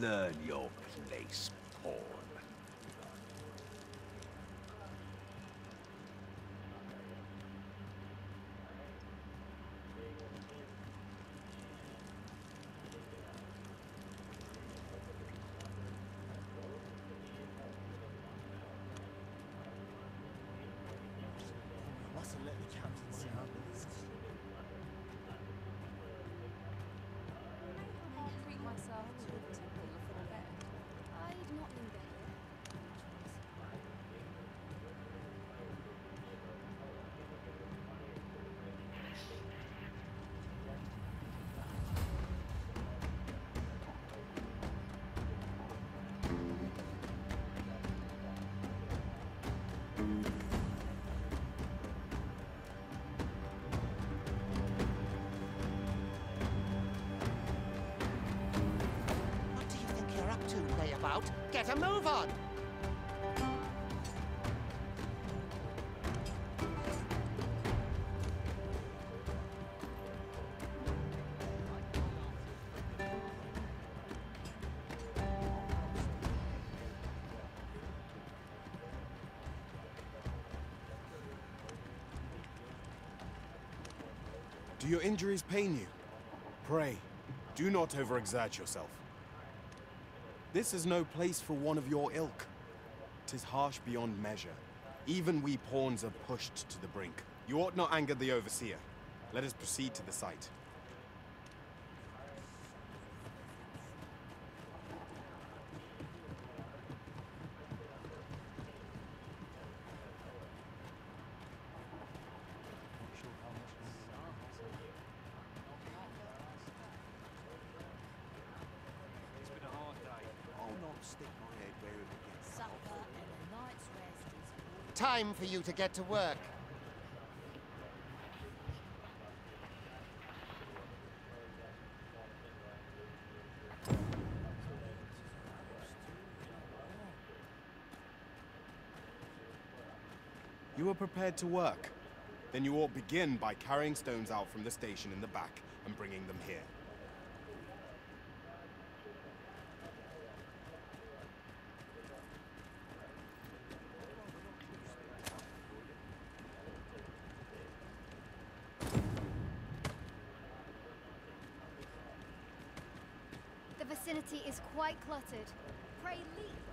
Learn your place, pawn. I mustn't let the captain see how this is. Get a move on! Do your injuries pain you? Pray, do not overexert yourself. This is no place for one of your ilk. 'Tis harsh beyond measure. Even we pawns are pushed to the brink. You ought not anger the overseer. Let us proceed to the site. Time for you to get to work. You are prepared to work. Then you ought begin by carrying stones out from the station in the back and bringing them here. The vicinity is quite cluttered. Pray leave.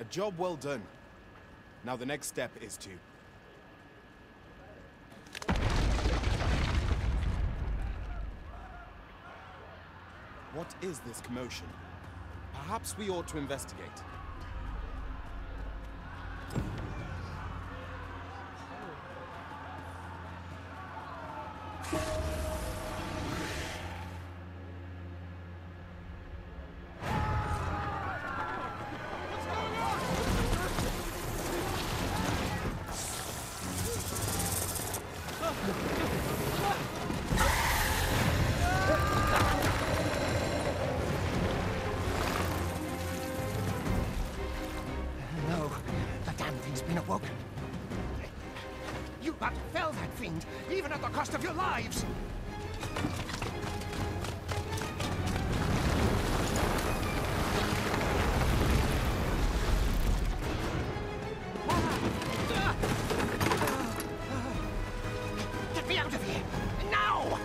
A job well done. Now the next step is to... What is this commotion? Perhaps we ought to investigate. Even at the cost of your lives! Get me out of here! Now!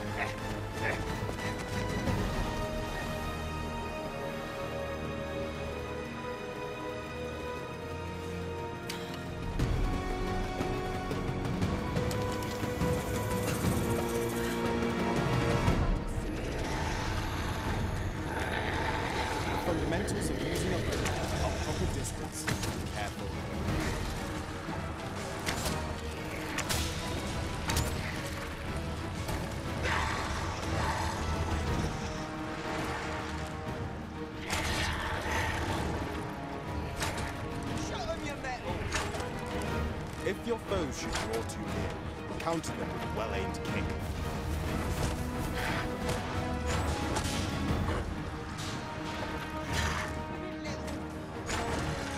If your foes should draw too near, counter them with a well-aimed kick.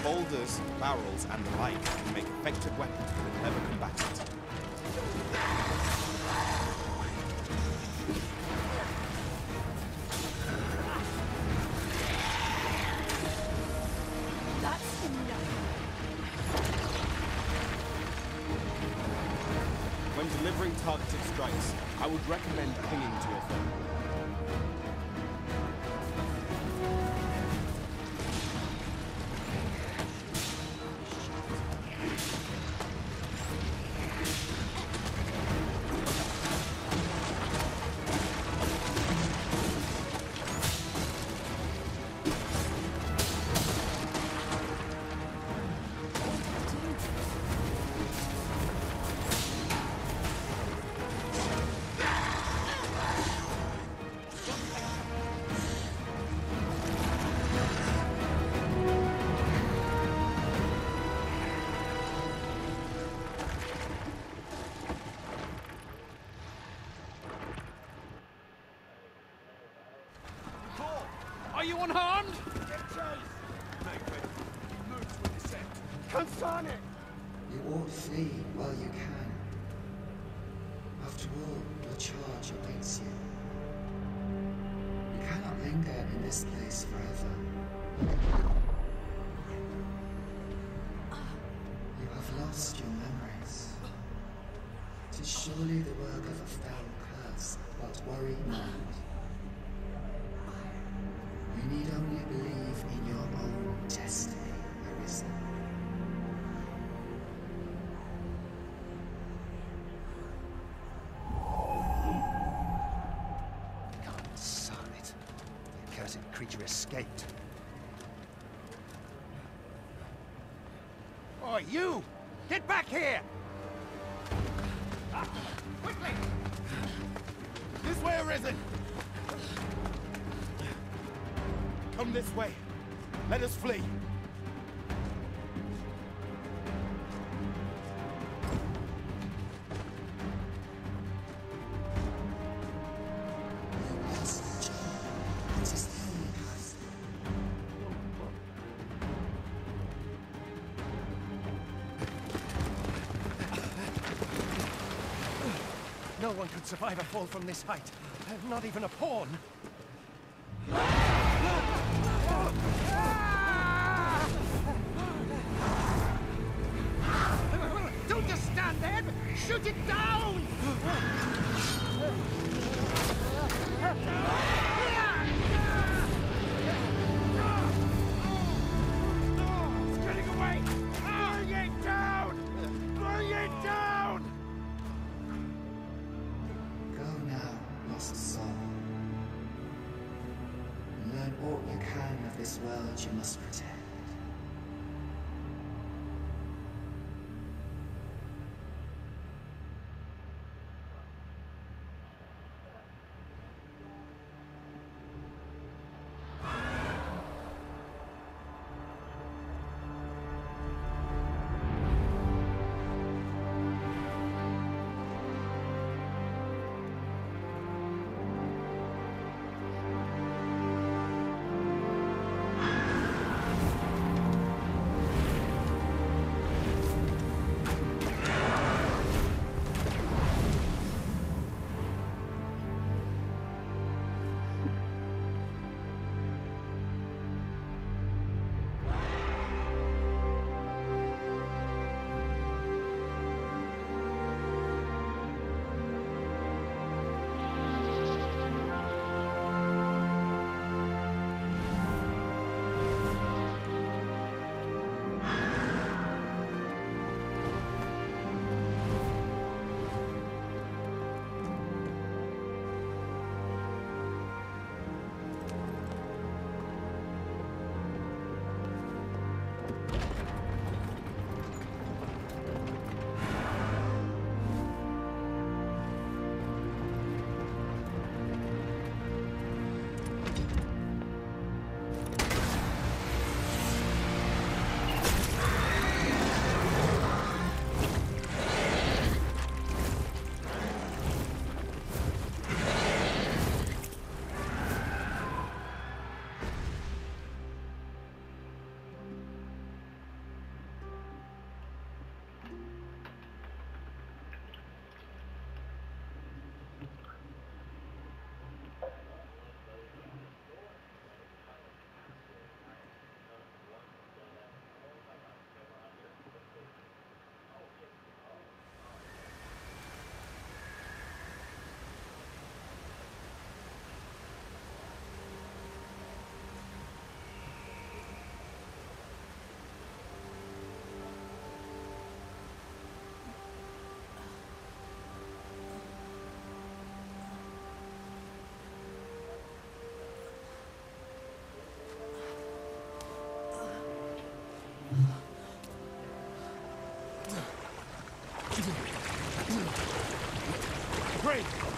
boulders, barrels, and the like can make effective weapons for the clever combatants. When delivering targeted strikes, I would recommend clinging to your foe. Are you unharmed? Get chase! Melve, you lose with the set. Concern it! You won't flee while you can. After all, your charge awaits you. You cannot linger in this place forever. You have lost your memories. It is surely the work of a foul curse, but worry not. You need only believe in your own destiny, Arisen. God, son it. The accursed creature escaped. Oh, you! Get back here! Ah, quickly! This way, Arisen! Come this way. Let us flee. No one could survive a fall from this height. Not even a pawn. Don't just stand there, but shoot it down! It's getting away! Bring it down! Bring it down! Go now, lost soul. Learn all you can of this world you must protect.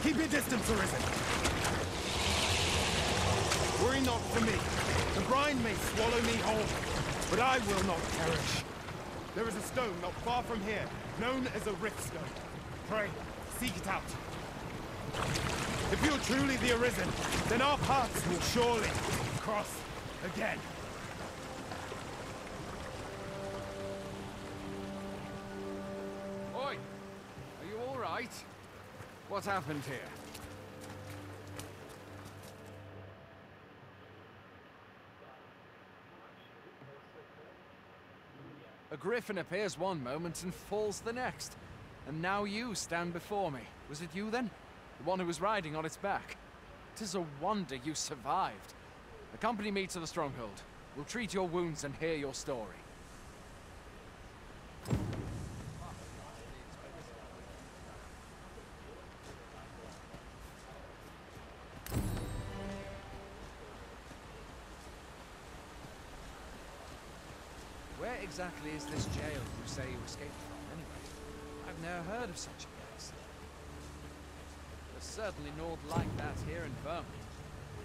Keep your distance, Arisen. Worry not for me. The brine may swallow me whole, but I will not perish. There is a stone not far from here, known as a Riftstone. Pray, seek it out. If you're truly the Arisen, then our paths will surely cross again. Oi! Are you all right? What happened here? A griffin appears one moment and falls the next. And now you stand before me. Was it you then? The one who was riding on its back? 'Tis a wonder you survived. Accompany me to the stronghold. We'll treat your wounds and hear your story. Where exactly is this jail you say you escaped from, anyway? I've never heard of such a place. There's certainly naught like that here in Vermont.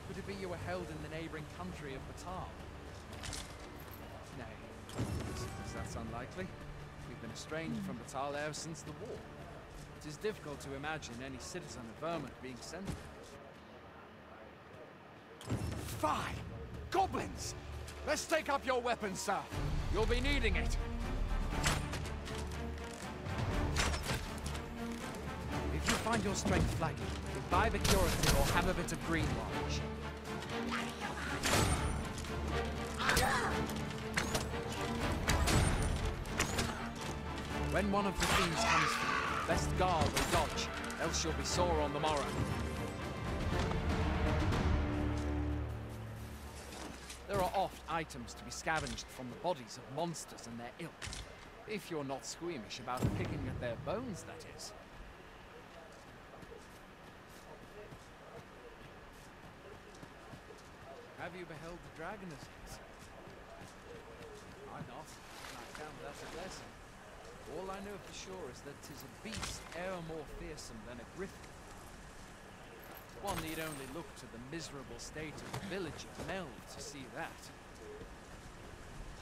Could it be you were held in the neighboring country of Battahl? Nay, that's unlikely. We've been estranged from Battahl ever since the war. It is difficult to imagine any citizen of Vermont being sent there. Fie! Goblins! Let's take up your weapons, sir. You'll be needing it. If you find your strength flagging, imbibe a curative or have a bit of green lunch. When one of the fiends comes to you, best guard or dodge, else you'll be sore on the morrow. There are oft items to be scavenged from the bodies of monsters and their ilk. If you're not squeamish about picking at their bones, that is. Have you beheld the dragoness? I not, and I found that a blessing. All I know for sure is that 'tis a beast e'er more fearsome than a griffin. One need only look to the miserable state of the village of Melve to see that.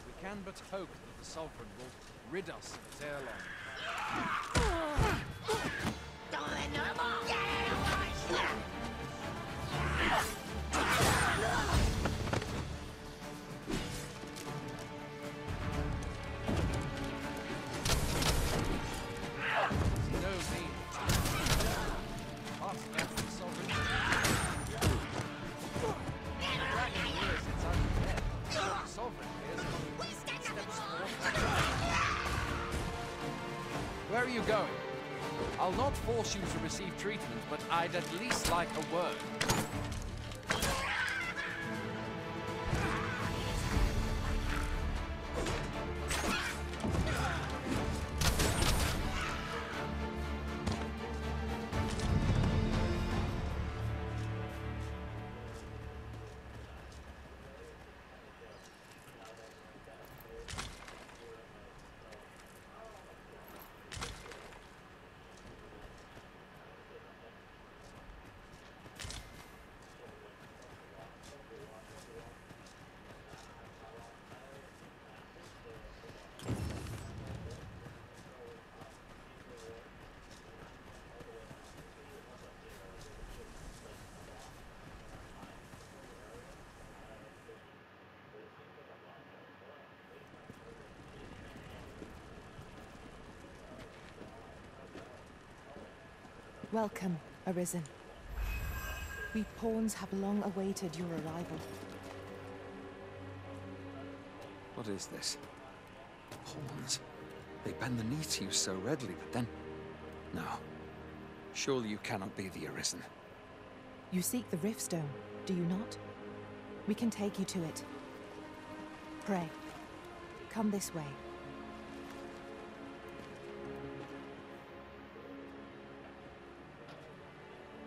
We can but hope that the Sovereign will rid us of it ere long. Where are you going? I'll not force you to receive treatment, but I'd at least like a word. Welcome, Arisen. We pawns have long awaited your arrival. What is this? Pawns? They bend the knee to you so readily, but then... No. Surely you cannot be the Arisen. You seek the Riftstone, do you not? We can take you to it. Pray, come this way.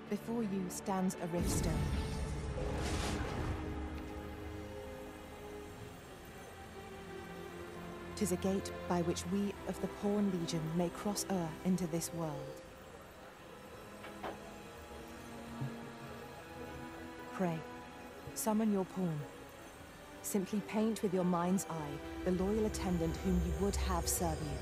Before you stands a Riftstone. Tis a gate by which we of the Pawn Legion may cross Ur into this world. Pray. Summon your pawn. Simply paint with your mind's eye the loyal attendant whom you would have serve you.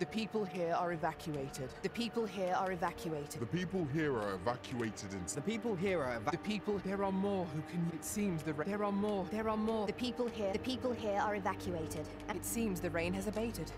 The people here are evacuated. The people here are evacuated. The people here are evacuated and the people here are the people there are more who can it seems the there are more the people here are evacuated. It seems the rain has abated.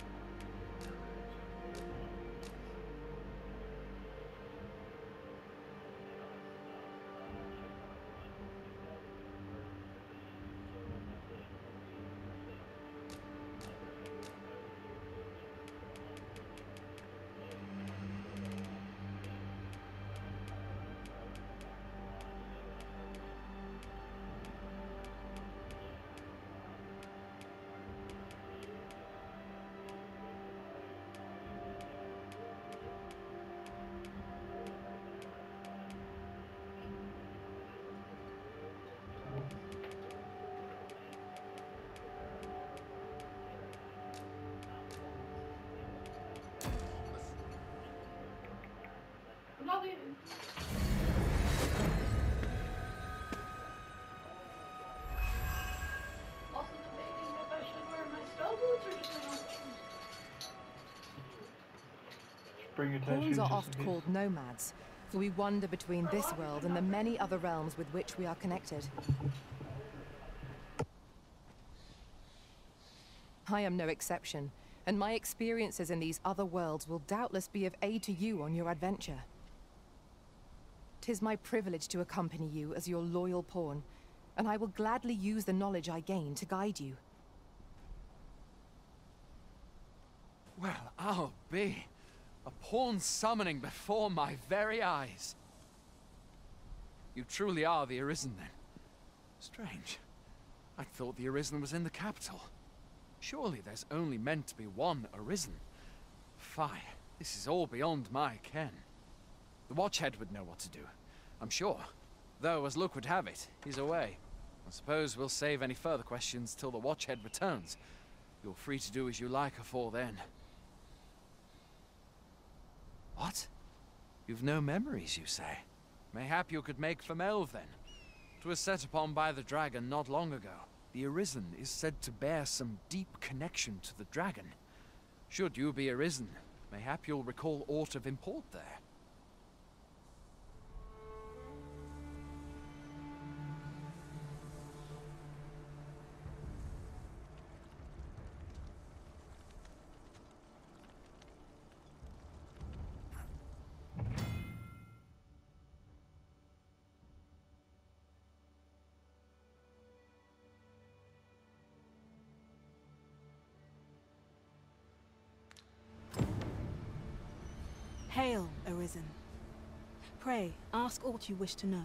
Pawns are oft called nomads, for we wander between this world and the many other realms with which we are connected. I am no exception, and my experiences in these other worlds will doubtless be of aid to you on your adventure. 'Tis my privilege to accompany you as your loyal pawn, and I will gladly use the knowledge I gain to guide you. Well, I'll be... a pawn summoning before my very eyes. You truly are the Arisen, then. Strange. I thought the Arisen was in the capital. Surely there's only meant to be one Arisen. Fie, this is all beyond my ken. The Watchhead would know what to do, I'm sure. Though, as luck would have it, he's away. I suppose we'll save any further questions till the Watchhead returns. You're free to do as you like afore then. What? You've no memories, you say? Mayhap you could make for Melve, then. 'Twas set upon by the dragon not long ago. The Arisen is said to bear some deep connection to the dragon. Should you be Arisen, mayhap you'll recall aught of import there. Hail, Arisen. Pray, ask aught you wish to know.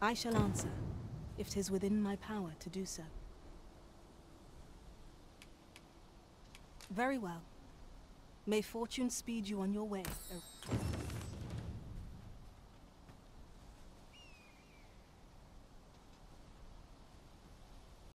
I shall answer, if 'tis within my power to do so. Very well. May fortune speed you on your way, Arisen.